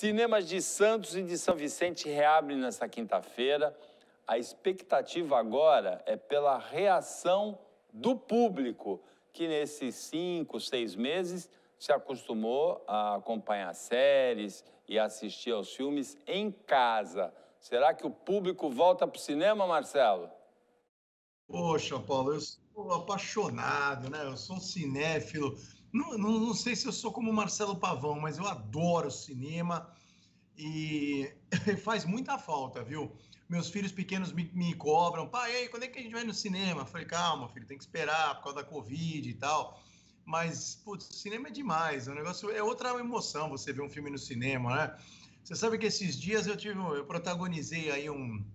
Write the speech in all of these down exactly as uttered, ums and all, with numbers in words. Cinemas de Santos e de São Vicente reabrem nesta quinta-feira. A expectativa agora é pela reação do público, que nesses cinco, seis meses se acostumou a acompanhar séries e assistir aos filmes em casa. Será que o público volta para o cinema, Marcelo? Poxa, Paulo, eu sou apaixonado, né? Eu sou um cinéfilo. Não, não, não sei se eu sou como o Marcelo Pavão, mas eu adoro cinema e faz muita falta, viu? Meus filhos pequenos me, me cobram, pai, aí, quando é que a gente vai no cinema? Eu falei, calma, filho, tem que esperar por causa da Covid e tal. Mas, putz, cinema é demais, o negócio é outra emoção você ver um filme no cinema, né? Você sabe que esses dias eu tive, eu protagonizei aí um...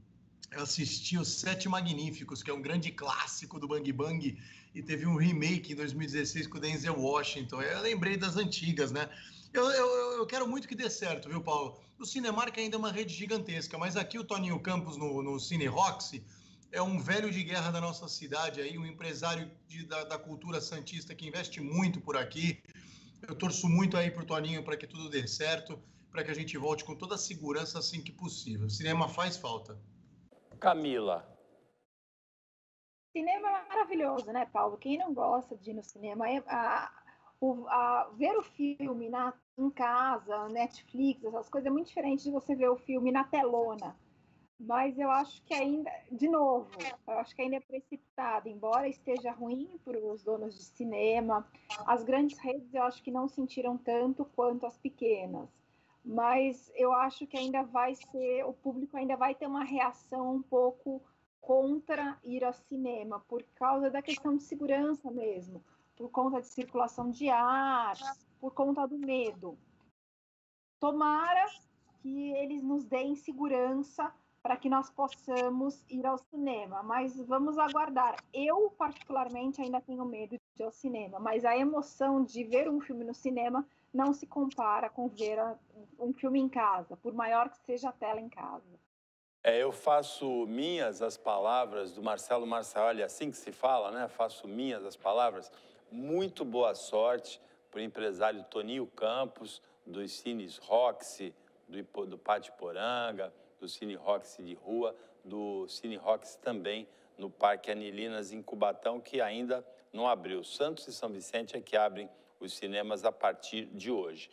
Eu assisti os Sete Magníficos, que é um grande clássico do Bang Bang, e teve um remake em dois mil e dezesseis com o Denzel Washington. Eu lembrei das antigas, né? Eu, eu, eu quero muito que dê certo, viu, Paulo? O Cinemark ainda é uma rede gigantesca, mas aqui o Toninho Campos, no, no Cine Roxy, é um velho de guerra da nossa cidade, aí, um empresário de, da, da cultura santista que investe muito por aqui. Eu torço muito aí para o Toninho para que tudo dê certo, para que a gente volte com toda a segurança assim que possível. O cinema faz falta. Camila. Cinema é maravilhoso, né, Paulo? Quem não gosta de ir no cinema, é, a, o, a, ver o filme na, em casa, Netflix, essas coisas, é muito diferente de você ver o filme na telona. Mas eu acho que ainda, de novo, eu acho que ainda é precipitado, embora esteja ruim para os donos de cinema. As grandes redes eu acho que não sentiram tanto quanto as pequenas. Mas eu acho que ainda vai ser, o público ainda vai ter uma reação um pouco contra ir ao cinema, por causa da questão de segurança mesmo, por conta de circulação de ar, por conta do medo. Tomara que eles nos deem segurança para que nós possamos ir ao cinema, mas vamos aguardar. Eu, particularmente, ainda tenho medo de ir ao cinema, mas a emoção de ver um filme no cinema não se compara com ver um filme em casa, por maior que seja a tela em casa. É, eu faço minhas as palavras do Marcelo Marçal, é assim que se fala, né? Faço minhas as palavras. Muito boa sorte para o empresário Toninho Campos, dos Cines Roxy, do, do Pátio Poranga, do Cine Roxy de rua, do Cine Roxy também no Parque Anilinas, em Cubatão, que ainda não abriu. Santos e São Vicente é que abrem os cinemas a partir de hoje.